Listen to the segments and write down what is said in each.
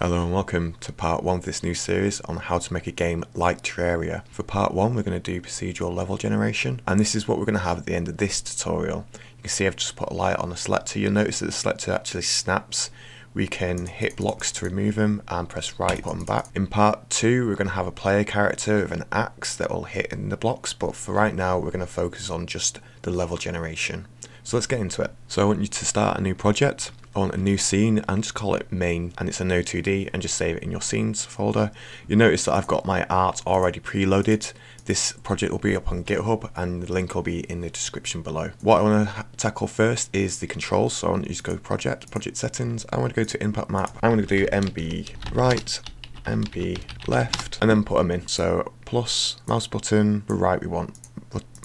Hello and welcome to part 1 of this new series on how to make a game like Terraria. For part 1 we're going to do procedural level generation, and this is what we're going to have at the end of this tutorial. You can see I've just put a light on a selector. You'll notice that the selector actually snaps. We can hit blocks to remove them and press right button back. In part 2 we're going to have a player character with an axe that will hit in the blocks, but for right now we're going to focus on just the level generation. So let's get into it. So I want you to start a new project. I want a new scene and just call it main, and it's a Node2D, and just save it in your scenes folder. You'll notice that I've got my art already preloaded. This project will be up on GitHub and the link will be in the description below. What I want to tackle first is the controls. So I want you to go to project settings. I want to go to impact map. I'm going to do MB right, MB left, and then put them in. So plus mouse button, for right we want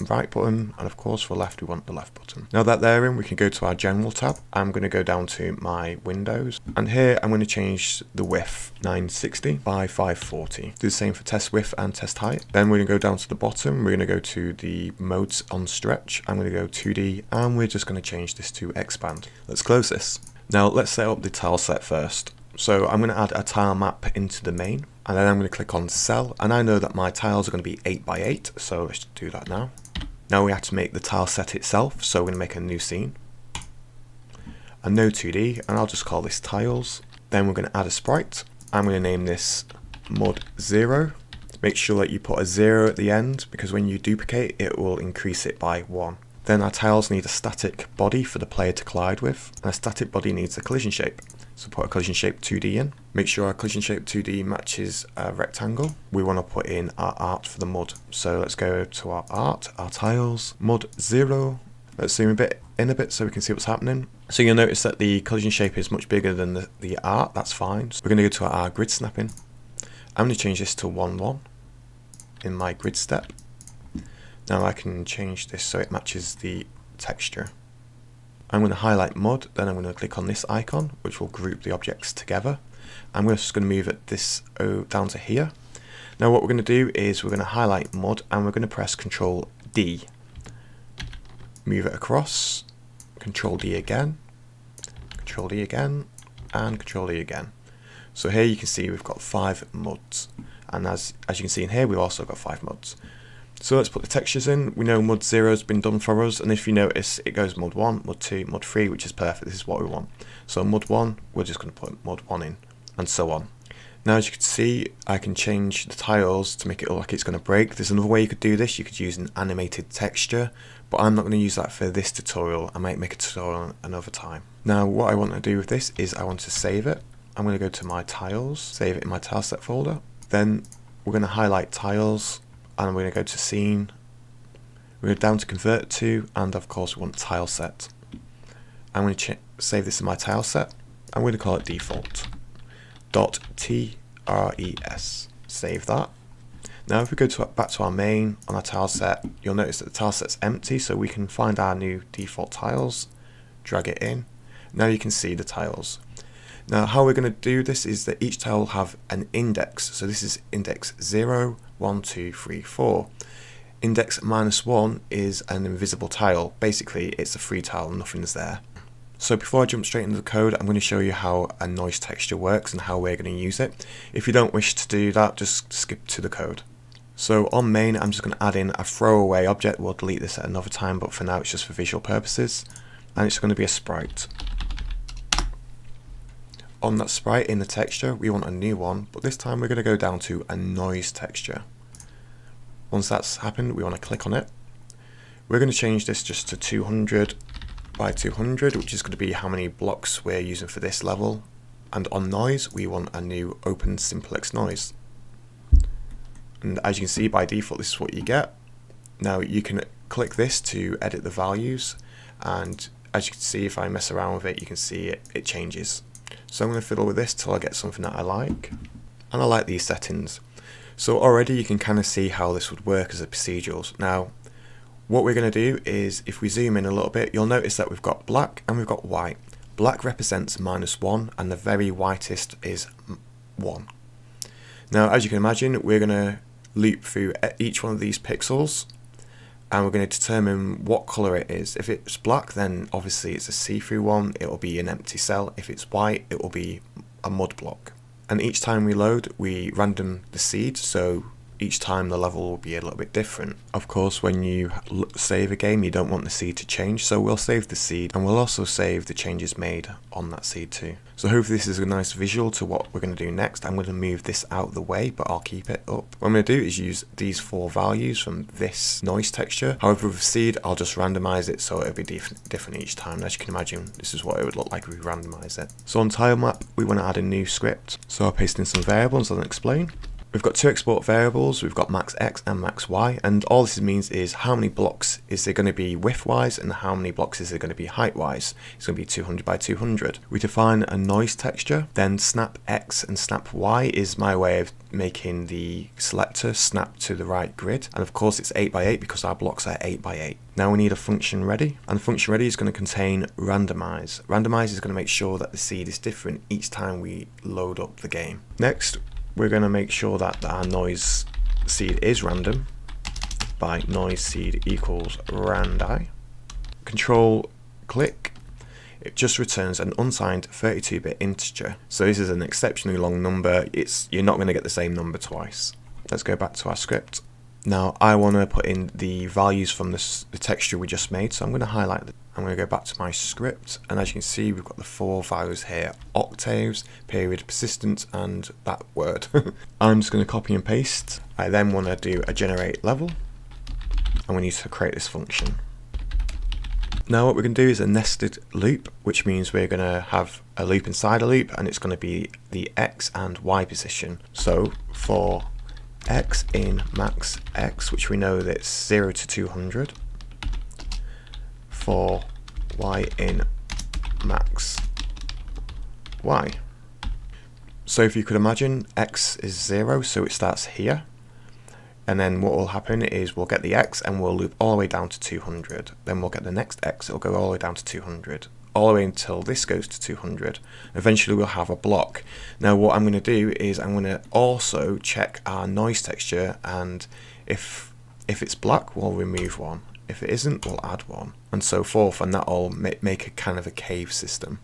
right button, and of course for left we want the left button. Now that they're in, we can go to our general tab. I'm going to go down to my windows, and here I'm going to change the width 960 by 540. Do the same for test width and test height. Then we're going to go down to the bottom, we're going to go to the modes on stretch. I'm going to go 2D, and we're just going to change this to expand. Let's close this. Now let's set up the tile set first. So I'm going to add a tile map into the main, and then I'm going to click on cell, and I know that my tiles are going to be 8 by 8, so let's do that now. Now we have to make the tile set itself, so we're going to make a new scene, a Node2D, and I'll just call this tiles. Then we're going to add a sprite. I'm going to name this Mud 0. Make sure that you put a 0 at the end, because when you duplicate it will increase it by 1. Then our tiles need a static body for the player to collide with, and a static body needs a collision shape. So put a collision shape 2D in. Make sure our collision shape 2D matches a rectangle. We want to put in our art for the mud. So let's go to our art, our tiles, Mud 0. Let's zoom in a bit so we can see what's happening. So you'll notice that the collision shape is much bigger than the art. That's fine. So we're going to go to our grid snapping. I'm going to change this to 1, 1 in my grid step. Now I can change this so it matches the texture. I'm going to highlight mud, then I'm going to click on this icon, which will group the objects together. I'm just going to move this down to here. Now what we're going to do is we're going to highlight mud, and we're going to press Control D. Move it across, Control D again, Control D again, and Control D again. So here you can see we've got 5 muds, and as you can see in here, we've also got 5 muds. So let's put the textures in. We know Mud 0 has been done for us, and if you notice it goes Mud 1, Mud 2, Mud 3, which is perfect. This is what we want. So Mud 1, we're just going to put Mud 1 in, and so on. Now as you can see, I can change the tiles to make it look like it's going to break. There's another way you could do this. You could use an animated texture, but I'm not going to use that for this tutorial. I might make a tutorial another time. Now what I want to do with this is I want to save it. I'm going to go to my tiles, save it in my tile set folder. Then we're going to highlight tiles, and we're going to go to scene, we're going to down to convert to, and of course we want tile set. I'm going to save this in my tile set. I'm going to call it default .tres. Save that. Now if we go to back to our main on our tile set, you'll notice that the tile set's empty, so we can find our new default tiles, drag it in. Now you can see the tiles. Now how we're going to do this is that each tile will have an index. So this is index 0, 1, 2, 3, 4. Index -1 is an invisible tile. Basically it's a free tile, nothing's there. So before I jump straight into the code, I'm going to show you how a noise texture works and how we're going to use it. If you don't wish to do that, just skip to the code. So on main, I'm just going to add in a throwaway object. We'll delete this at another time, but for now it's just for visual purposes. And it's going to be a sprite. On that sprite in the texture, we want a new one, but this time we're going to go down to a noise texture. Once that's happened, we want to click on it. We're going to change this just to 200 by 200, which is going to be how many blocks we're using for this level. And on noise, we want a new OpenSimplexNoise. And as you can see, by default, this is what you get. Now you can click this to edit the values. And as you can see, if I mess around with it, you can see it changes. So I'm going to fiddle with this till I get something that I like, and I like these settings. So already you can kind of see how this would work as a procedurals. Now what we're going to do is, if we zoom in a little bit, you'll notice that we've got black and we've got white. Black represents -1, and the very whitest is 1. Now as you can imagine, we're going to loop through each one of these pixels, and we're going to determine what colour it is. If it's black, then obviously it's a see-through one, it will be an empty cell. If it's white, it will be a mud block. and each time we load we random the seed, so each time the level will be a little bit different. Of course, when you save a game you don't want the seed to change, so we'll save the seed and we'll also save the changes made on that seed too. So hopefully this is a nice visual to what we're going to do next. I'm going to move this out of the way, but I'll keep it up. What I'm going to do is use these four values from this noise texture. However, with seed I'll just randomize it so it'll be different each time. As you can imagine, this is what it would look like if we randomize it. So on tilemap we want to add a new script, so I'll paste in some variables and explain. We've got two export variables, we've got max x and max y, and all this means is how many blocks is there going to be width wise and how many blocks is there going to be height wise. It's going to be 200 by 200. We define a noise texture, then snap x and snap y is my way of making the selector snap to the right grid, and of course it's 8 by 8 because our blocks are 8 by 8. Now we need a function ready, and the function ready is going to contain randomize. Randomize is going to make sure that the seed is different each time we load up the game. Next, we're going to make sure that our noise seed is random by noise seed equals randi. Control click. It just returns an unsigned 32-bit integer. So this is an exceptionally long number. You're not going to get the same number twice. Let's go back to our script. Now I want to put in the values from the texture we just made, so I'm going to highlight them. I'm going to go back to my script, and as you can see we've got the four values here: octaves, period, persistence, and that word. I'm just going to copy and paste. I then want to do a generate level, and we need to create this function. Now what we're going to do is a nested loop, which means we're going to have a loop inside a loop, and it's going to be the x and y position. So for x in max x, which we know that it's 0 to 200, for y in max y. So if you could imagine, x is 0, so it starts here, and then what will happen is we'll get the x and we'll loop all the way down to 200, then we'll get the next x, it'll go all the way down to 200, all the way until this goes to 200. Eventually we'll have a block. Now what I'm going to do is I'm going to also check our noise texture, and if it's black we'll remove one, if it isn't we'll add one, and so forth, and that'll make a kind of a cave system.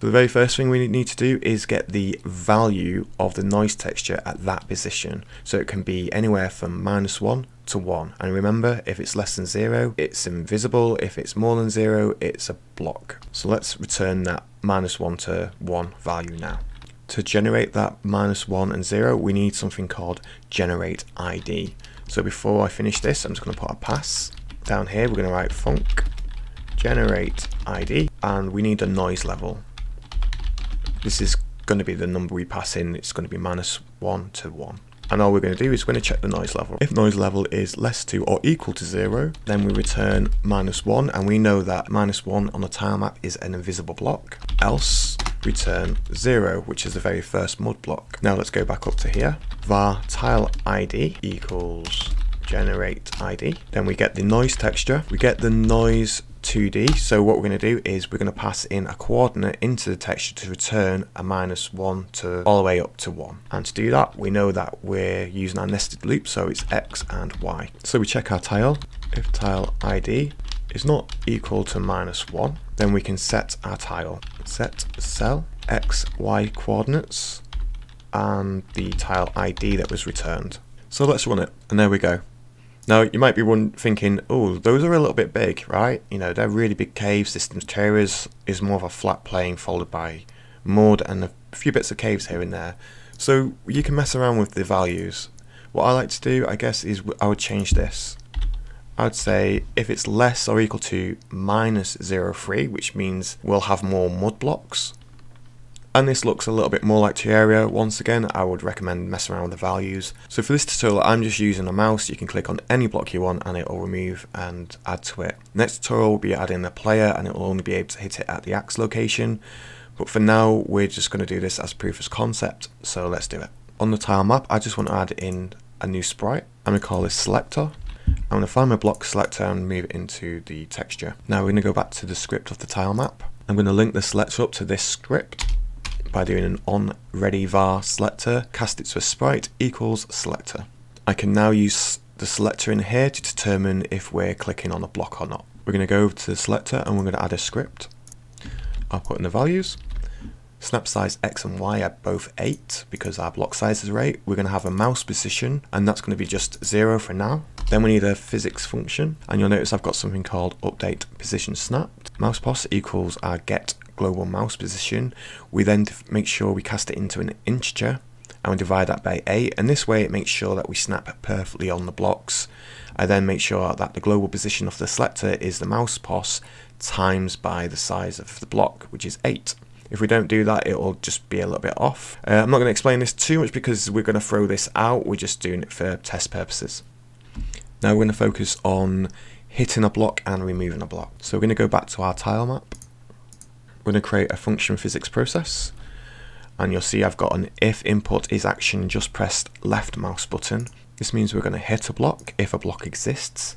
So the very first thing we need to do is get the value of the noise texture at that position, so it can be anywhere from -1 to 1, and remember, if it's less than 0 it's invisible, if it's more than 0 it's a block. So let's return that -1 to 1 value. Now to generate that -1 and 0 we need something called generate ID. So before I finish this I'm just going to put a pass down here. We're going to write func generate ID, and we need a noise level. This is going to be the number we pass in, it's going to be -1 to 1. And all we're going to do is we're going to check the noise level. If noise level is less to or equal to 0, then we return -1, and we know that -1 on the tilemap is an invisible block. Else return 0, which is the very first mud block. Now let's go back up to here. Var tile ID equals generate ID. Then we get the noise texture. We get the noise 2D. So what we're going to do is we're going to pass in a coordinate into the texture to return a -1 to all the way up to 1. And to do that, we know that we're using our nested loop, so it's x and y. So we check our tile. If tile ID is not equal to -1, then we can set our tile. Set cell x, y coordinates and the tile ID that was returned. So let's run it, and there we go. Now you might be thinking, oh, those are a little bit big, right? You know, they're really big caves. Systems Terraria is more of a flat plane followed by mud and a few bits of caves here and there. So you can mess around with the values. What I like to do, I guess, is I would change this. I would say if it's less or equal to -0.3, which means we'll have more mud blocks. And this looks a little bit more like Terraria. Once again, I would recommend messing around with the values. So for this tutorial, I'm just using a mouse. You can click on any block you want and it will remove and add to it. Next tutorial will be adding a player, and it will only be able to hit it at the axe location. But for now, we're just going to do this as proof of concept. So let's do it. On the tile map, I just want to add in a new sprite. I'm going to call this selector. I'm going to find my block selector and move it into the texture. Now we're going to go back to the script of the tile map. I'm going to link the selector up to this script by doing an on ready var selector, cast it to a sprite equals selector. I can now use the selector in here to determine if we're clicking on a block or not. We're going to go over to the selector and we're going to add a script. I'll put in the values. Snap size X and Y are both 8 because our block size is 8. We're going to have a mouse position, and that's going to be just 0 for now. Then we need a physics function, and you'll notice I've got something called update position snapped. Mouse pos equals our get global mouse position. We then make sure we cast it into an integer, and we divide that by 8, and this way it makes sure that we snap perfectly on the blocks. I then make sure that the global position of the selector is the mouse pos times by the size of the block, which is 8. If we don't do that, it will just be a little bit off. I'm not going to explain this too much because we're going to throw this out. We're just doing it for test purposes. Now we're going to focus on hitting a block and removing a block. So we're going to go back to our tile map. We're going to create a function physics process. And you'll see I've got an if input is action, just press left mouse button. This means we're going to hit a block if a block exists.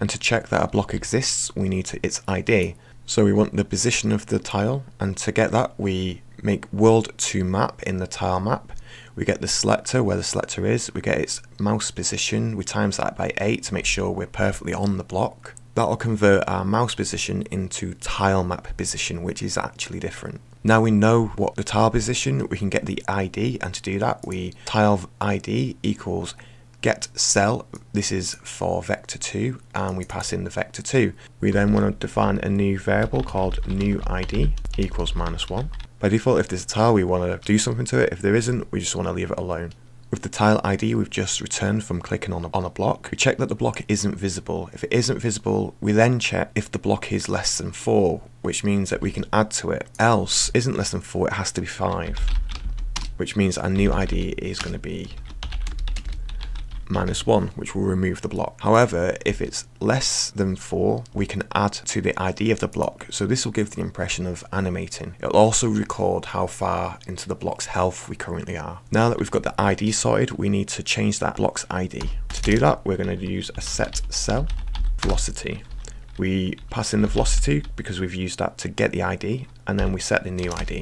And to check that a block exists, we need its ID. So we want the position of the tile, and to get that we make world to map in the tile map. We get the selector, where the selector is, we get its mouse position, we times that by 8 to make sure we're perfectly on the block. That'll convert our mouse position into tile map position, which is actually different. Now we know what the tile position, we can get the ID, and to do that we tile ID equals get cell, this is for vector 2, and we pass in the vector 2. We then want to define a new variable called new ID equals -1. By default, if there's a tile, we want to do something to it. If there isn't, we just want to leave it alone. With the tile ID we've just returned from clicking on a block, we check that the block isn't visible. If it isn't visible, we then check if the block is less than 4, which means that we can add to it. Else, isn't less than 4, it has to be 5, which means our new ID is going to be -1, which will remove the block. However, if it's less than 4, we can add to the ID of the block, so this will give the impression of animating. It'll also record how far into the block's health we currently are. Now that we've got the ID sorted, we need to change that block's ID. To do that, we're going to use a set cell velocity. We pass in the velocity because we've used that to get the ID, and then we set the new ID.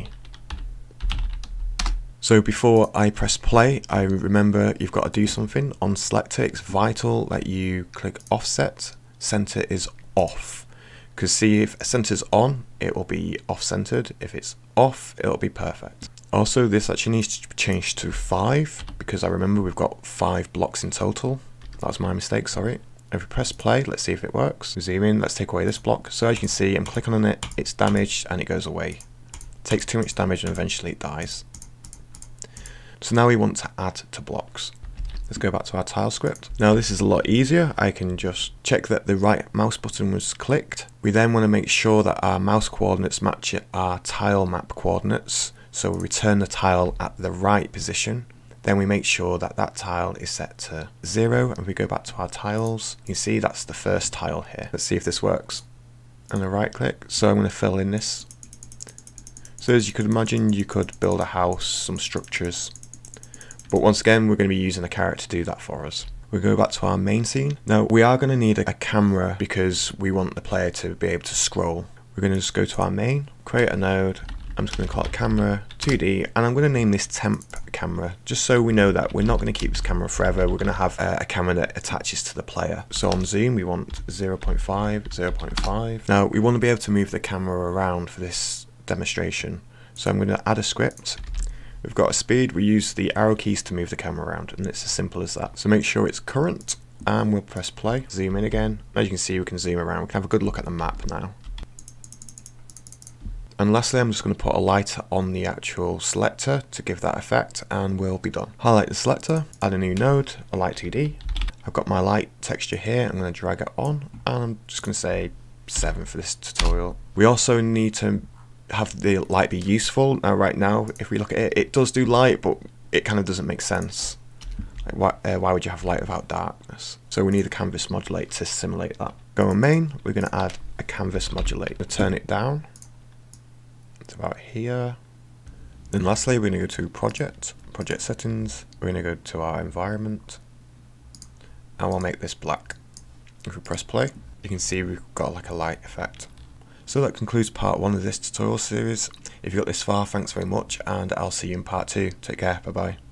So before I press play, I remember you've got to do something. On selector, it's vital that you click offset. Center is off. Because see, if center's on, it will be off-centered. If it's off, it'll be perfect. Also, this actually needs to be changed to 5, because I remember we've got 5 blocks in total. That's my mistake, sorry. If we press play, let's see if it works. Zoom in, let's take away this block. So as you can see, I'm clicking on it, it's damaged, and it goes away. It takes too much damage and eventually it dies. So now we want to add to blocks. Let's go back to our tile script. Now this is a lot easier. I can just check that the right mouse button was clicked. We then want to make sure that our mouse coordinates match our tile map coordinates. So we return the tile at the right position. Then we make sure that that tile is set to 0, and we go back to our tiles. You see that's the first tile here. Let's see if this works. And a right click. So I'm going to fill in this. So as you could imagine, you could build a house, some structures. But once again, we're going to be using a carrot to do that for us. We'll go back to our main scene. Now, we are going to need a camera because we want the player to be able to scroll. We're going to just go to our main, create a node. I'm just going to call it camera 2D, and I'm going to name this temp camera, just so we know that we're not going to keep this camera forever. We're going to have a camera that attaches to the player. So on zoom, we want 0.5, 0.5. Now, we want to be able to move the camera around for this demonstration. So I'm going to add a script. We've got a speed, we use the arrow keys to move the camera around, and it's as simple as that. So make sure it's current, and we'll press play. Zoom in again. As you can see, we can zoom around. We can have a good look at the map now. And lastly, I'm just going to put a light on the actual selector to give that effect, and we'll be done. Highlight the selector, add a new node, a light 2D. I've got my light texture here, I'm going to drag it on, and I'm just going to say 7 for this tutorial. We also need to have the light be useful. Now right now, if we look at it, it does do light, but it kind of doesn't make sense. Like why would you have light without darkness? So we need a canvas modulate to simulate that. Go on main, we're going to add a canvas modulate. We'll turn it down. It's about here. Then lastly, we're going to go to project settings. We're going to go to our environment, and we'll make this black. If we press play, you can see we've got like a light effect. So that concludes part 1 of this tutorial series. If you got this far, thanks very much, and I'll see you in part 2. Take care, bye bye.